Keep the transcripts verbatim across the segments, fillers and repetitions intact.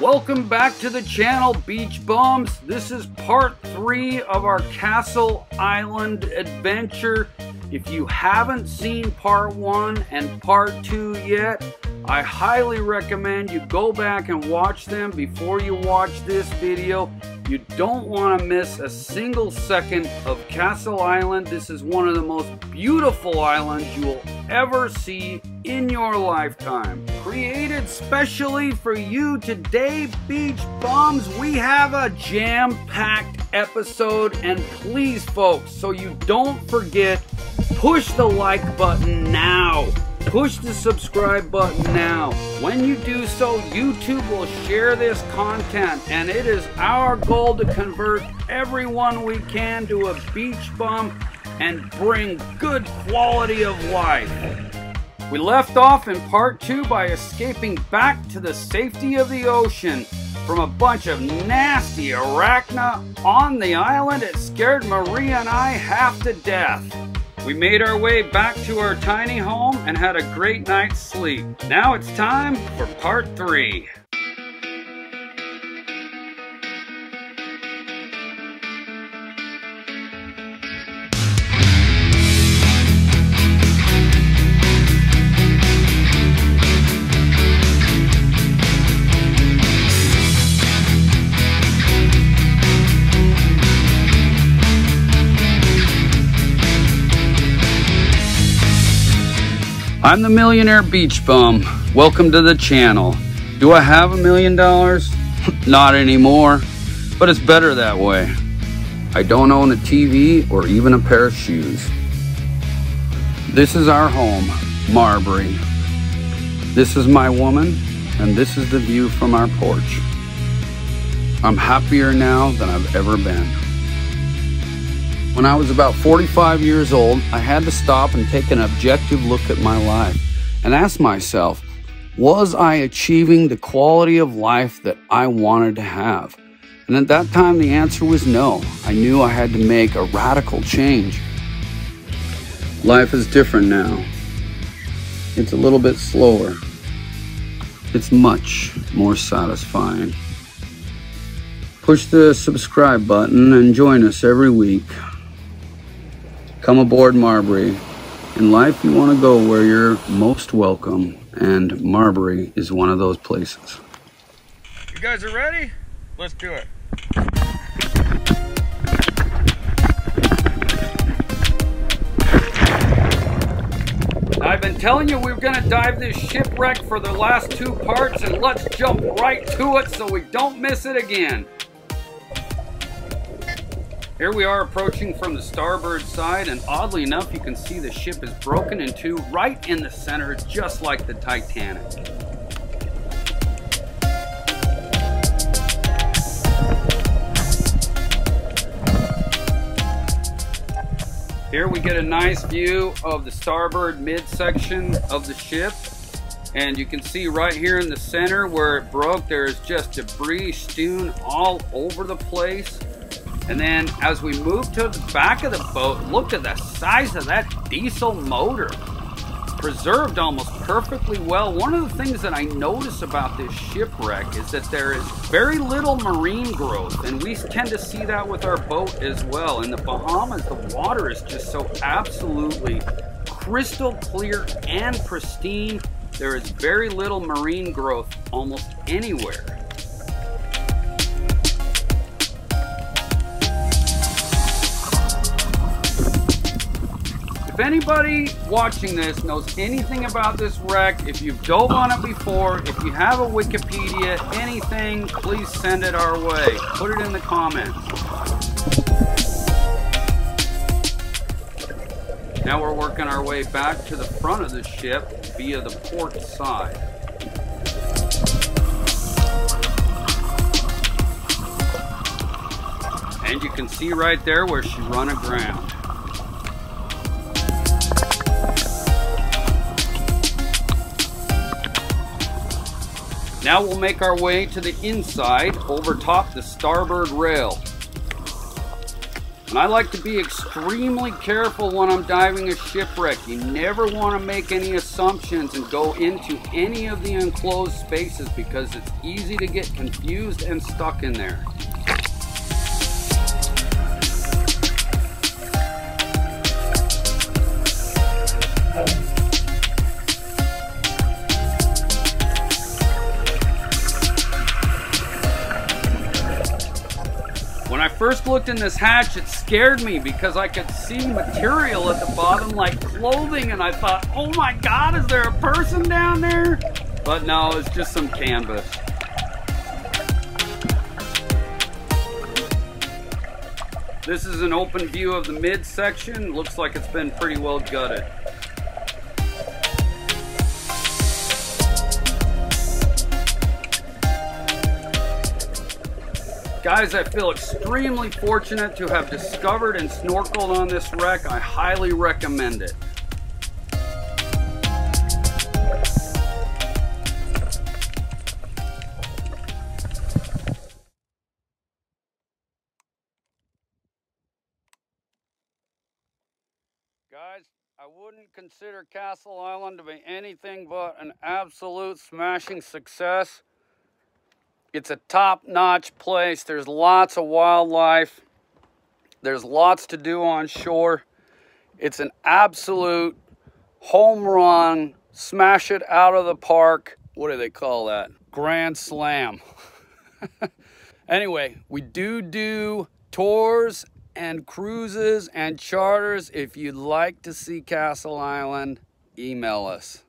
Welcome back to the channel, Beach Bums. This is part three of our Castle Island adventure. If you haven't seen part one and part two yet, I highly recommend you go back and watch them before you watch this video. You don't want to miss a single second of Castle Island. This is one of the most beautiful islands you will ever see in your lifetime. Created specially for you today, Beach Bums, we have a jam-packed episode. And please, folks, so you don't forget, push the like button now. Push the subscribe button now. When you do so, YouTube will share this content, and it is our goal to convert everyone we can to a beach bum and bring good quality of life. We left off in part two by escaping back to the safety of the ocean from a bunch of nasty arachna on the island. It scared Maria and I half to death. We made our way back to our tiny home and had a great night's sleep. Now it's time for part three. I'm the Millionaire Beach Bum. Welcome to the channel. Do I have a million dollars? Not anymore, but it's better that way. I don't own a T V or even a pair of shoes. This is our home, Marbury. This is my woman, and this is the view from our porch. I'm happier now than I've ever been. When I was about forty-five years old, I had to stop and take an objective look at my life and ask myself, was I achieving the quality of life that I wanted to have? And at that time, the answer was no. I knew I had to make a radical change. Life is different now. It's a little bit slower. It's much more satisfying. Push the subscribe button and join us every week. Come aboard Marbury. In life, you want to go where you're most welcome, and Marbury is one of those places. You guys are ready? Let's do it. I've been telling you we were gonna dive this shipwreck for the last two parts, and let's jump right to it so we don't miss it again. Here we are approaching from the starboard side, and oddly enough, you can see the ship is broken in two right in the center. It's just like the Titanic. Here we get a nice view of the starboard midsection of the ship. And you can see right here in the center where it broke, there's just debris strewn all over the place. And then as we move to the back of the boat, look at the size of that diesel motor. Preserved almost perfectly well. One of the things that I notice about this shipwreck is that there is very little marine growth, and we tend to see that with our boat as well. In the Bahamas, the water is just so absolutely crystal clear and pristine. There is very little marine growth almost anywhere. If anybody watching this knows anything about this wreck, if you've dove on it before, if you have a Wikipedia, anything, please send it our way. Put it in the comments. Now we're working our way back to the front of the ship via the port side. And you can see right there where she run aground. Now we'll make our way to the inside, over top the starboard rail. And I like to be extremely careful when I'm diving a shipwreck. You never want to make any assumptions and go into any of the enclosed spaces because it's easy to get confused and stuck in there. When I first looked in this hatch, it scared me because I could see material at the bottom like clothing, and I thought, oh my God, is there a person down there? But no, it's just some canvas. This is an open view of the midsection. Looks like it's been pretty well gutted. Guys, I feel extremely fortunate to have discovered and snorkeled on this wreck. I highly recommend it. Guys, I wouldn't consider Castle Island to be anything but an absolute smashing success. It's a top-notch place. There's lots of wildlife. There's lots to do on shore. It's an absolute home run, smash it out of the park. What do they call that? Grand slam. Anyway, we do do tours and cruises and charters. If you'd like to see Castle Island, email us.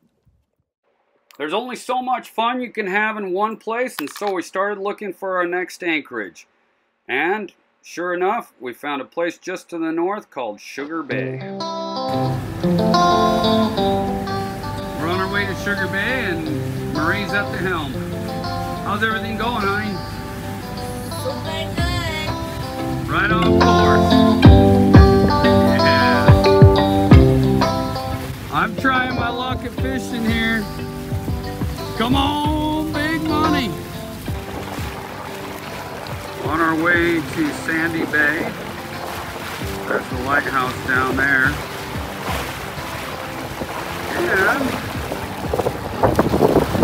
There's only so much fun you can have in one place, and so we started looking for our next anchorage. And sure enough, we found a place just to the north called Sugar Bay. We're on our way to Sugar Bay, and Marie's at the helm. How's everything going, honey? Super good. Right on course. Yeah. I'm trying my luck at fishing here. Come on, big money! On our way to Sandy Bay. There's the lighthouse down there. And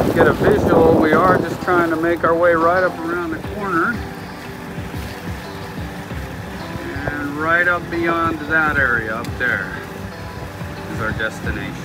to get a visual, we are just trying to make our way right up around the corner. And right up beyond that area up there is our destination.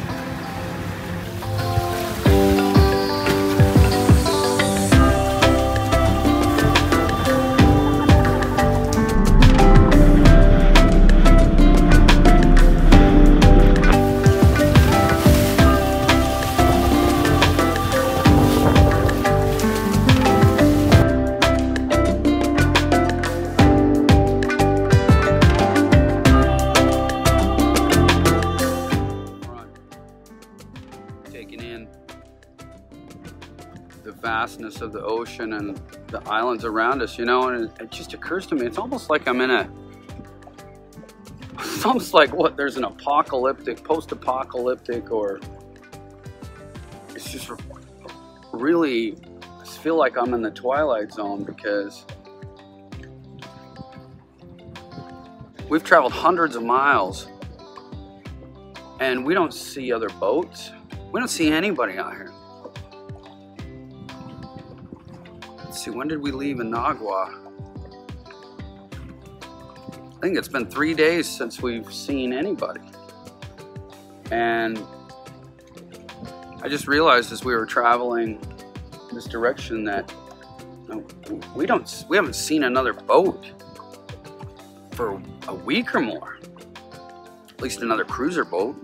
Vastness of the ocean and the islands around us, you know, and it just occurs to me, it's almost like I'm in a, it's almost like what, there's an apocalyptic, post-apocalyptic, or it's just really, I just feel like I'm in the Twilight Zone because we've traveled hundreds of miles and we don't see other boats. We don't see anybody out here. See, when did we leave Inagua? I think it's been three days since we've seen anybody. And I just realized as we were traveling this direction that we don't, we haven't seen another boat for a week or more. At least another cruiser boat.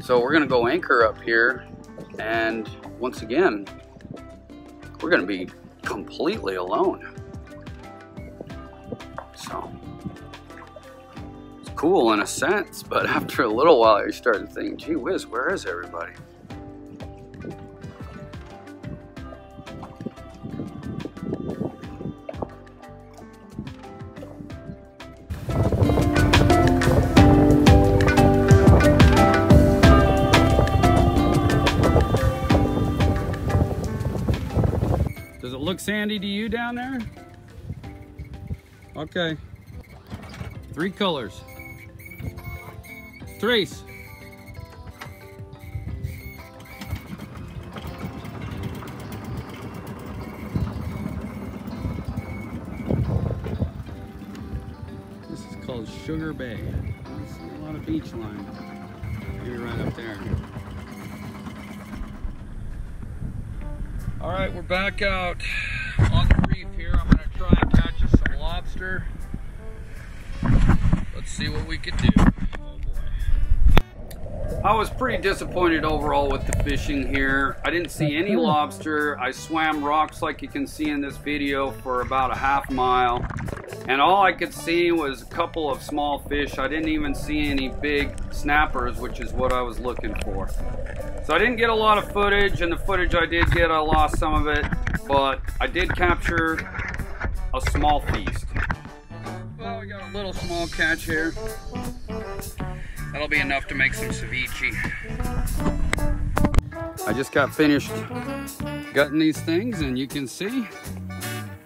So we're gonna go anchor up here, and once again, we're going to be completely alone. So, it's cool in a sense, but after a little while, you start to think, gee whiz, where is everybody? Does it look sandy to you down there? Okay. Three colors. Trace. This is called Sugar Bay. I see a lot of beach line. Maybe right up there. All right, we're back out on the reef here. I'm gonna try and catch us some lobster. Let's see what we can do. Oh boy. I was pretty disappointed overall with the fishing here. I didn't see any lobster. I swam rocks like you can see in this video for about a half mile. And all I could see was a couple of small fish. I didn't even see any big snappers, which is what I was looking for. So I didn't get a lot of footage, and the footage I did get, I lost some of it, but I did capture a small feast. Well, we got a little small catch here. That'll be enough to make some ceviche. I just got finished gutting these things, and you can see,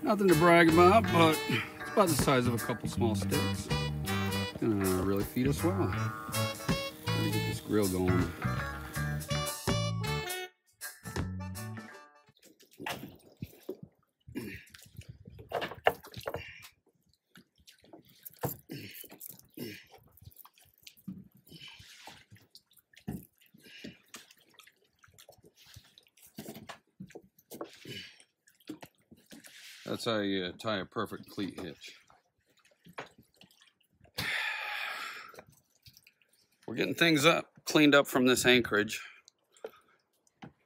nothing to brag about, but it's about the size of a couple small sticks. Gonna really feed us well. Let me get this grill going. That's how you uh, tie a perfect cleat hitch. We're getting things up, cleaned up from this anchorage.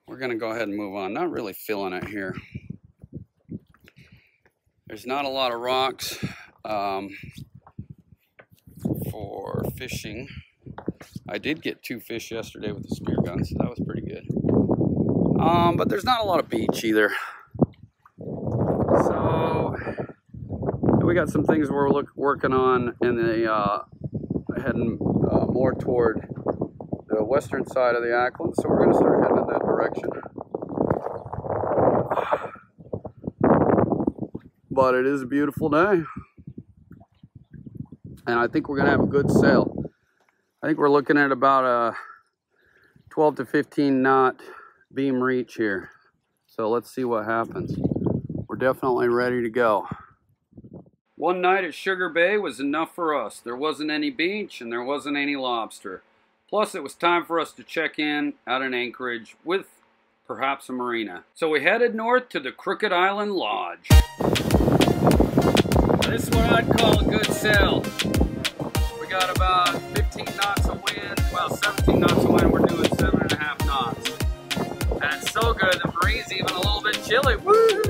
We're gonna go ahead and move on. Not really feeling it here. There's not a lot of rocks um, for fishing. I did get two fish yesterday with the spear gun, so that was pretty good. Um, but there's not a lot of beach either. So we got some things we're look, working on in the uh, heading uh, more toward the western side of the Acklin, so we're going to start heading in that direction. But it is a beautiful day, and I think we're going to have a good sail. I think we're looking at about a twelve to fifteen knot beam reach here. So let's see what happens. We're definitely ready to go. One night at Sugar Bay was enough for us. There wasn't any beach and there wasn't any lobster. Plus it was time for us to check in at an anchorage with perhaps a marina. So we headed north to the Crooked Island Lodge. This is what I'd call a good sail. We got about fifteen knots of wind. Well, seventeen knots of wind. We're doing seven and a half knots. And it's so good, the marine's even a little bit chilly. Woo!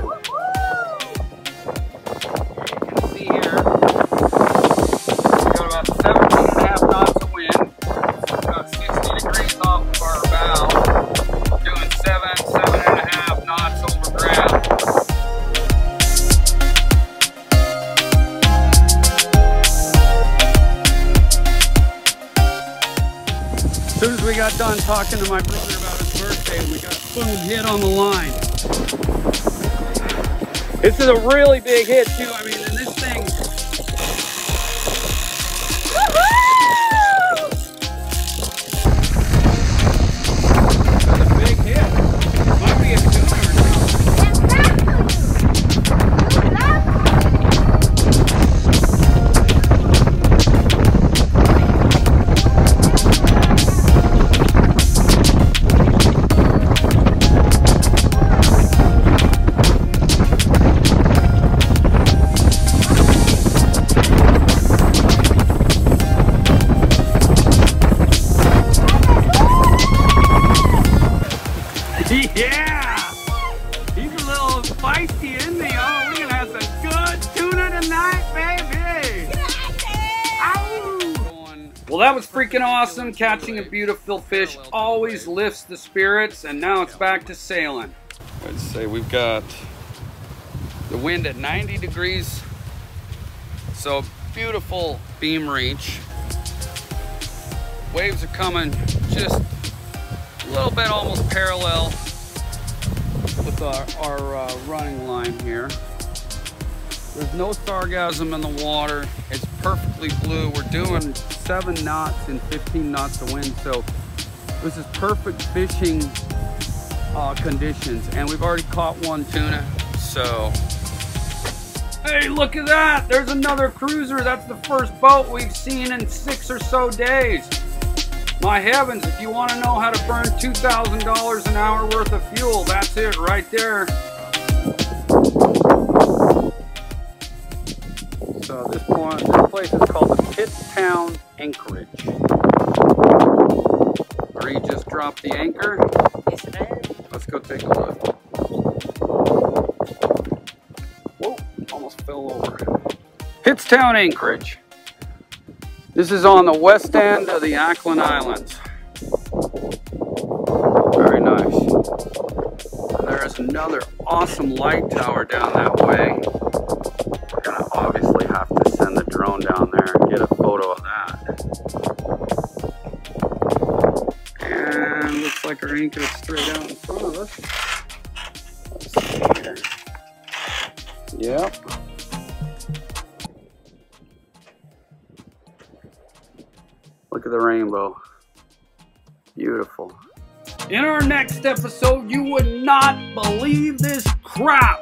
Done talking to my brother about his birthday, and we got boom hit on the line. This is a really big hit too. I mean, and this thing. That's a big hit. It might be a Well, that was freaking awesome. Catching a beautiful fish always lifts the spirits, and now it's back to sailing. I'd say we've got the wind at ninety degrees, so beautiful beam reach. Waves are coming just a little bit almost parallel with our, our uh, running line here. There's no sargasm in the water. It's perfectly blue. We're doing seven knots and fifteen knots of wind. So this is perfect fishing uh, conditions. And we've already caught one tuna. So, hey, look at that. There's another cruiser. That's the first boat we've seen in six or so days. My heavens, if you want to know how to burn two thousand dollars an hour worth of fuel, that's it right there. So this, one, this place is called the Pittstown Anchorage. Marie just dropped the anchor. Let's go take a look. Whoa, almost fell over. Pittstown Anchorage. This is on the west end of the Acklin Islands. Very nice. And there is another awesome light tower down that way. We're gonna obviously have to send the drone down there and get a photo of that. And looks like our anchor is straight out in front of us. Let's see here. Yep. Look at the rainbow. Beautiful. In our next episode, you would not believe this crap.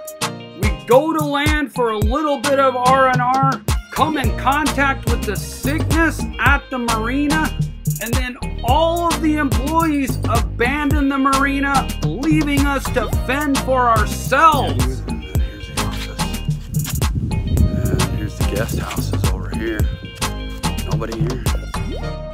We go to land for a little bit of R and R, come in contact with the sickness at the marina, and then all of the employees abandon the marina, leaving us to fend for ourselves. And here's the office. And here's the guest houses over here. Nobody here.